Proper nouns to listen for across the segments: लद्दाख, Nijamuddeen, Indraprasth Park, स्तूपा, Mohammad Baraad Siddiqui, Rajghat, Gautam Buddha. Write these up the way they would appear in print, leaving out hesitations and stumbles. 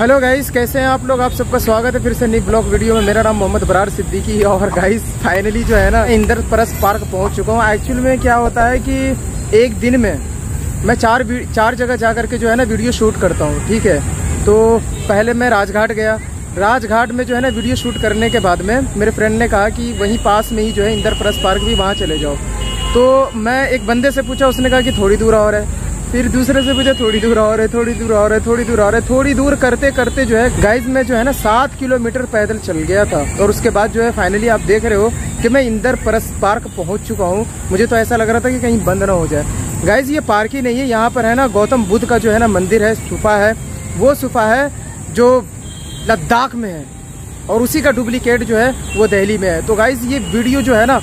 Hello guys, कैसे हैं आप लोग। आप सबका स्वागत है फिर से नई ब्लॉग वीडियो में। मेरा नाम मोहम्मद बराड़ सिद्दीकी। और गाइस फाइनली जो है ना इंद्रप्रस्थ पार्क पहुंच चुका हूं। एक्चुअल में क्या होता है कि एक दिन में मैं चार जगह जा करके जो है ना वीडियो शूट करता हूं, ठीक है। तो पहले मैं राजघाट गया। राजघाट में जो है ना वीडियो शूट करने के बाद में मेरे फ्रेंड ने कहा कि वहीं पास में ही जो है इंद्रप्रस्थ पार्क भी, वहाँ चले जाओ। तो मैं एक बंदे से पूछा, उसने कहा कि थोड़ी दूर और है। फिर दूसरे से पूछा, थोड़ी दूर और है, थोड़ी दूर और है, थोड़ी दूर और है। थोड़ी दूर करते करते जो है गाइस मैं जो है ना 7 किलोमीटर पैदल चल गया था। और उसके बाद जो है फाइनली आप देख रहे हो कि मैं इंद्रप्रस्थ पार्क पहुंच चुका हूं। मुझे तो ऐसा लग रहा था कि कहीं बंद ना हो जाए। गाइस ये पार्क ही नहीं है, यहाँ पर है ना गौतम बुद्ध का जो है ना मंदिर है, स्तूपा है। वो स्तूपा है जो लद्दाख में है और उसी का डुप्लीकेट जो है वो दिल्ली में है। तो गाइस ये वीडियो जो है ना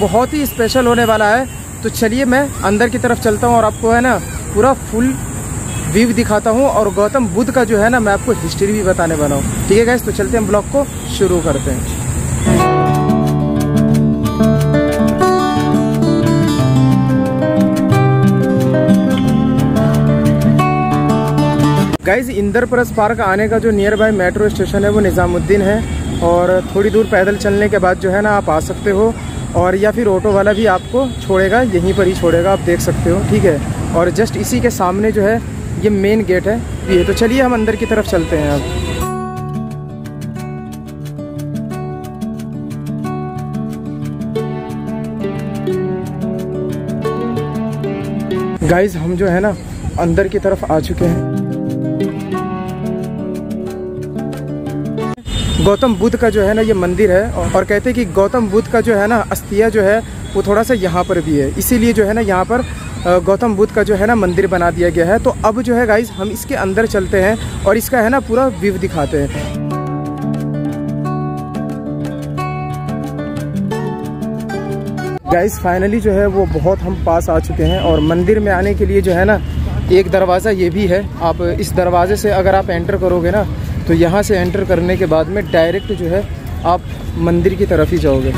बहुत ही स्पेशल होने वाला है। तो चलिए मैं अंदर की तरफ चलता हूँ और आपको है ना पूरा फुल व्यू दिखाता हूँ और गौतम बुद्ध का जो है ना मैं आपको हिस्ट्री भी बताने वाला हूँ, ठीक है गाइस। तो चलते हैं, ब्लॉग को शुरू करते हैं। गाइस इंद्रप्रस्थ पार्क आने का जो नियर बाय मेट्रो स्टेशन है वो निजामुद्दीन है। और थोड़ी दूर पैदल चलने के बाद जो है ना आप आ सकते हो, और या फिर ऑटो वाला भी आपको छोड़ेगा, यहीं पर ही छोड़ेगा, आप देख सकते हो, ठीक है। और जस्ट इसी के सामने जो है ये मेन गेट है ये। तो चलिए हम अंदर की तरफ चलते हैं अब। गाइस हम जो है ना अंदर की तरफ आ चुके हैं। गौतम बुद्ध का जो है ना ये मंदिर है, और कहते हैं कि गौतम बुद्ध का जो है ना अस्थिया जो है वो थोड़ा सा यहाँ पर भी है, इसीलिए जो है ना यहाँ पर गौतम बुद्ध का जो है ना मंदिर बना दिया गया है। तो अब जो है गाइस हम इसके अंदर चलते हैं और इसका है ना पूरा व्यू दिखाते हैं। गाइस फाइनली जो है वो बहुत हम पास आ चुके हैं। और मंदिर में आने के लिए जो है ना एक दरवाज़ा ये भी है। आप इस दरवाजे से अगर आप एंटर करोगे ना तो यहाँ से एंटर करने के बाद में डायरेक्ट जो है आप मंदिर की तरफ ही जाओगे।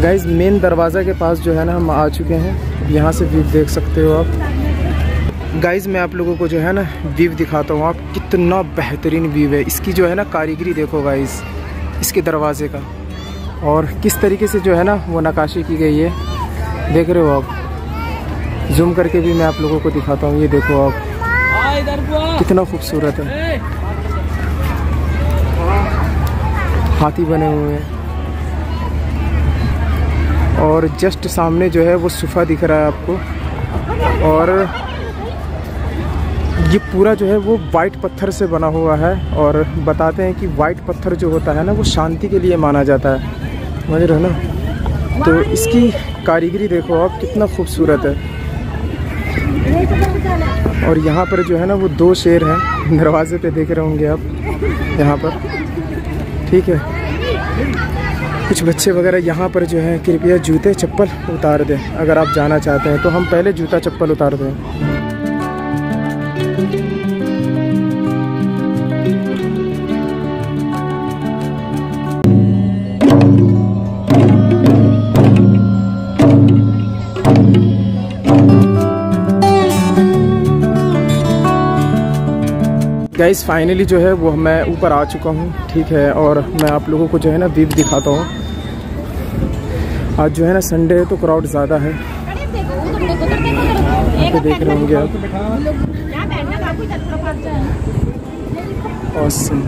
गाइस मेन दरवाज़ा के पास जो है ना हम आ चुके हैं। यहाँ से व्यू देख सकते हो आप। गाइस मैं आप लोगों को जो है ना व्यू दिखाता हूँ, आप कितना बेहतरीन व्यू है इसकी जो है ना कारीगरी देखो गाइस इसके दरवाजे का, और किस तरीके से जो है ना वो नक्काशी की गई है, देख रहे हो आप। जूम करके भी मैं आप लोगों को दिखाता हूँ, ये देखो आप कितना खूबसूरत है। हाथी बने हुए हैं, और जस्ट सामने जो है वो स्तूपा दिख रहा है आपको। और ये पूरा जो है वो वाइट पत्थर से बना हुआ है, और बताते हैं कि वाइट पत्थर जो होता है ना वो शांति के लिए माना जाता है, समझ रहे हो ना। तो इसकी कारीगरी देखो आप कितना खूबसूरत है। और यहाँ पर जो है ना वो 2 शेर हैं दरवाजे पे, देख रहे होंगे आप यहाँ पर, ठीक है। कुछ बच्चे वगैरह यहाँ पर जो है कृपया जूते चप्पल उतार दें अगर आप जाना चाहते हैं। तो हम पहले जूता चप्पल उतार दें। गाइस फाइनली जो है वो मैं ऊपर आ चुका हूँ, ठीक है। और मैं आप लोगों को जो है ना व्यू दिखाता हूँ। आज जो है ना संडे है तो क्राउड ज़्यादा है, तो देख रहे होंगे आप। ऑसम।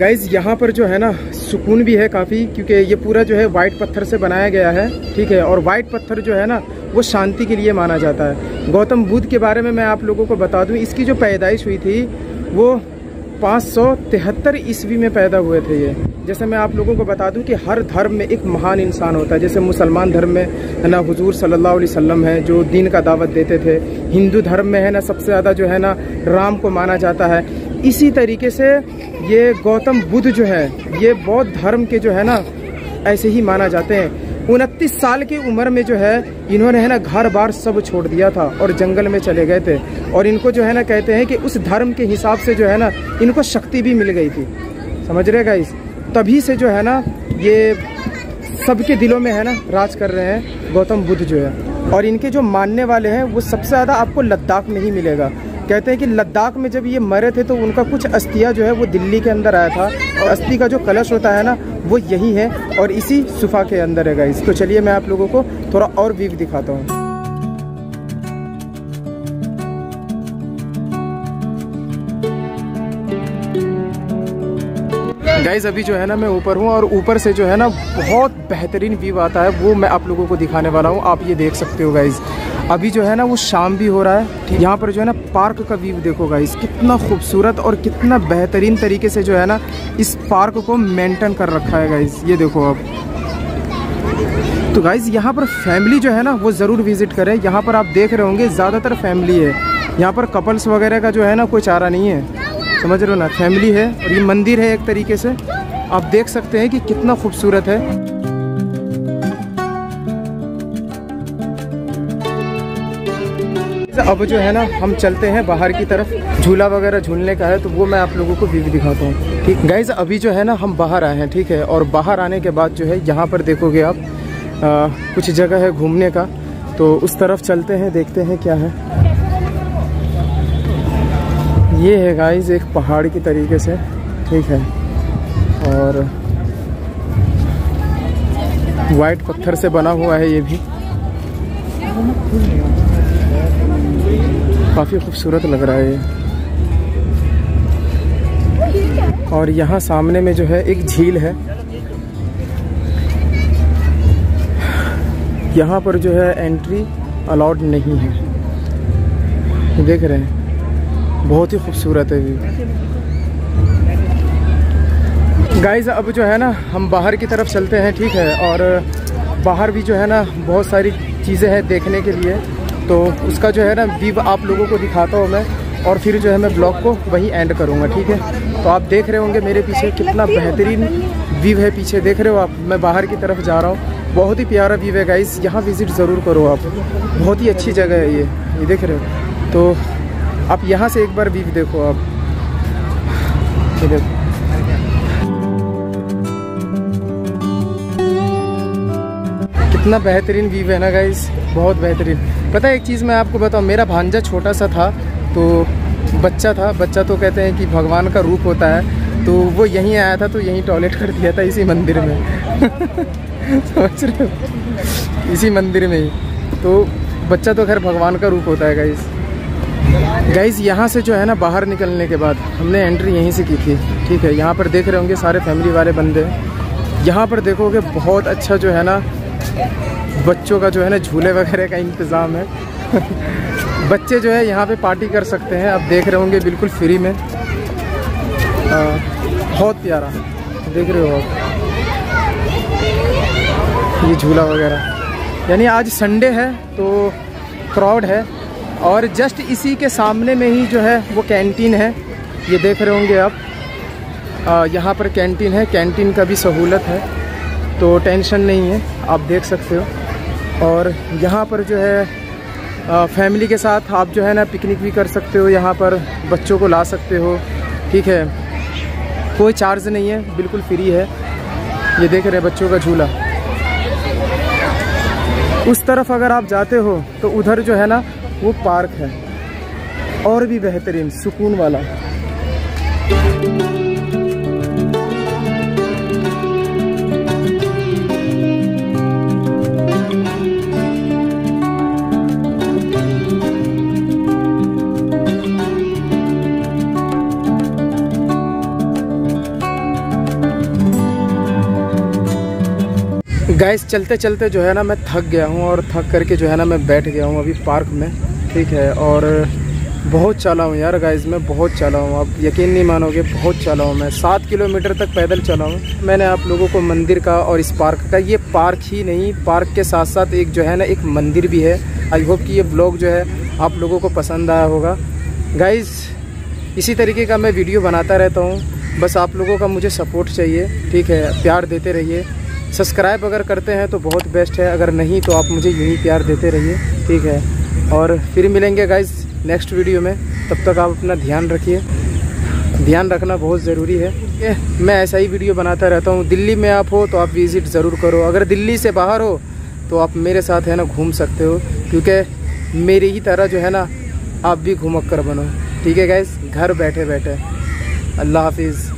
गाइस यहाँ पर जो है ना सुकून भी है काफ़ी, क्योंकि ये पूरा जो है वाइट पत्थर से बनाया गया है, ठीक है। और वाइट पत्थर जो है ना वो शांति के लिए माना जाता है। गौतम बुद्ध के बारे में मैं आप लोगों को बता दूं, इसकी जो पैदाइश हुई थी वो 573 ईस्वी में पैदा हुए थे ये। जैसे मैं आप लोगों को बता दूं कि हर धर्म में एक महान इंसान होता है। जैसे मुसलमान धर्म में है ना हुजूर सल्लल्लाहु अलैहि वसल्लम है जो दीन का दावत देते थे। हिंदू धर्म में है ना सबसे ज़्यादा जो है ना राम को माना जाता है। इसी तरीके से ये गौतम बुद्ध जो है ये बौद्ध धर्म के जो है ना ऐसे ही माना जाते हैं। 29 साल की उम्र में जो है इन्होंने है ना घर बार सब छोड़ दिया था और जंगल में चले गए थे। और इनको जो है ना कहते हैं कि उस धर्म के हिसाब से जो है ना इनको शक्ति भी मिल गई थी, समझ रहे गाइस। तभी से जो है ना ये सबके दिलों में है ना राज कर रहे हैं गौतम बुद्ध जो है, और इनके जो मानने वाले हैं वो सबसे ज़्यादा आपको लद्दाख में ही मिलेगा। कहते हैं कि लद्दाख में जब ये मरे थे तो उनका कुछ अस्थियाँ जो है वो दिल्ली के अंदर आया था, और अस्थि का जो कलश होता है ना वो यही है और इसी गुफा के अंदर है गाइस। तो चलिए मैं आप लोगों को थोड़ा और व्यू दिखाता हूँ। गाइस अभी जो है ना मैं ऊपर हूँ और ऊपर से जो है ना बहुत बेहतरीन व्यू आता है, वो मैं आप लोगों को दिखाने वाला हूँ। आप ये देख सकते हो गाइस, अभी जो है ना वो शाम भी हो रहा है। यहाँ पर जो है ना पार्क का व्यू देखो गाइस, कितना खूबसूरत और कितना बेहतरीन तरीके से जो है ना इस पार्क को मेंटेन कर रखा है गाइस, ये देखो आप। तो गाइस यहाँ पर फैमिली जो है ना वो ज़रूर विज़िट करें। यहाँ पर आप देख रहे होंगे ज़्यादातर फैमिली है, यहाँ पर कपल्स वगैरह का जो है ना कोई चारा नहीं है, समझ रहे हो ना, फैमिली है। और ये मंदिर है एक तरीके से, आप देख सकते हैं कि कितना खूबसूरत है। अब जो है ना हम चलते हैं बाहर की तरफ, झूला वगैरह झूलने का है तो वो मैं आप लोगों को व्यू दिखाता हूँ। ठीक गाइज, अभी जो है ना हम बाहर आए हैं, ठीक है, और बाहर आने के बाद जो है यहाँ पर देखोगे आप कुछ जगह है घूमने का, तो उस तरफ चलते हैं, देखते हैं क्या है। ये है गाइस एक पहाड़ की तरीके से, ठीक है, और वाइट पत्थर से बना हुआ है, ये भी काफ़ी खूबसूरत लग रहा है ये। और यहाँ सामने में जो है एक झील है, यहाँ पर जो है एंट्री अलाउड नहीं है, देख रहे हैं, बहुत ही खूबसूरत है व्यू। गाइज अब जो है ना हम बाहर की तरफ चलते हैं, ठीक है, और बाहर भी जो है ना बहुत सारी चीज़ें हैं देखने के लिए, तो उसका जो है ना व्यू आप लोगों को दिखाता हूँ मैं, और फिर जो है मैं ब्लॉग को वहीं एंड करूँगा, ठीक है। तो आप देख रहे होंगे मेरे पीछे कितना बेहतरीन व्यू है, पीछे देख रहे हो आप, मैं बाहर की तरफ जा रहा हूँ, बहुत ही प्यारा व्यू है गाइज़, यहाँ विज़िट ज़रूर करो आप, बहुत ही अच्छी जगह है ये देख रहे हो। तो आप यहाँ से एक बार व्यू देखो आप, ये देखो। कितना बेहतरीन व्यू है ना गाइस, बहुत बेहतरीन। पता है एक चीज़ मैं आपको बताऊँ, मेरा भांजा छोटा सा था, तो बच्चा तो कहते हैं कि भगवान का रूप होता है, तो वो यहीं आया था, तो यहीं टॉयलेट कर दिया था, इसी मंदिर में समझ रहे हो, इसी मंदिर में ही। तो बच्चा तो खैर भगवान का रूप होता है गाइस। गाइज़ यहाँ से जो है ना बाहर निकलने के बाद हमने एंट्री यहीं से की थी, ठीक है। यहाँ पर देख रहे होंगे सारे फैमिली वाले बंदे, यहाँ पर देखोगे बहुत अच्छा जो है ना बच्चों का जो है ना झूले वगैरह का इंतज़ाम है बच्चे जो है यहाँ पे पार्टी कर सकते हैं, आप देख रहे होंगे बिल्कुल फ्री में, बहुत प्यारा देख रहे हो आप ये झूला वगैरह। यानी आज संडे है तो क्राउड है, और जस्ट इसी के सामने में ही जो है वो कैंटीन है, ये देख रहे होंगे आप, यहाँ पर कैंटीन है, कैंटीन का भी सहूलत है, तो टेंशन नहीं है, आप देख सकते हो। और यहाँ पर जो है फैमिली के साथ आप जो है ना पिकनिक भी कर सकते हो, यहाँ पर बच्चों को ला सकते हो, ठीक है, कोई चार्ज नहीं है, बिल्कुल फ्री है। ये देख रहे हैं बच्चों का झूला। उस तरफ अगर आप जाते हो तो उधर जो है ना वो पार्क है, और भी बेहतरीन सुकून वाला। गाइस चलते चलते जो है ना मैं थक गया हूँ, और थक करके जो है ना मैं बैठ गया हूँ अभी पार्क में, ठीक है, और बहुत चला हूँ यार गाइस, मैं बहुत चला हूँ, आप यकीन नहीं मानोगे, बहुत चला हूँ मैं, 7 किलोमीटर तक पैदल चला हूँ। मैंने आप लोगों को मंदिर का और इस पार्क का, ये पार्क ही नहीं, पार्क के साथ साथ एक जो है ना एक मंदिर भी है। आई होप कि ये ब्लॉग जो है आप लोगों को पसंद आया होगा। गाइस इसी तरीके का मैं वीडियो बनाता रहता हूँ, बस आप लोगों का मुझे सपोर्ट चाहिए, ठीक है, प्यार देते रहिए। सब्सक्राइब अगर करते हैं तो बहुत बेस्ट है, अगर नहीं तो आप मुझे यूँ ही प्यार देते रहिए, ठीक है। और फिर मिलेंगे गाइज़ नेक्स्ट वीडियो में, तब तक आप अपना ध्यान रखिए। ध्यान रखना बहुत ज़रूरी है। मैं ऐसा ही वीडियो बनाता रहता हूँ। दिल्ली में आप हो तो आप विज़िट ज़रूर करो, अगर दिल्ली से बाहर हो तो आप मेरे साथ है ना घूम सकते हो, क्योंकि मेरी ही तरह जो है ना आप भी घुमक्कर बनो। ठीक है गाइस, घर बैठे बैठे। अल्लाह हाफिज़।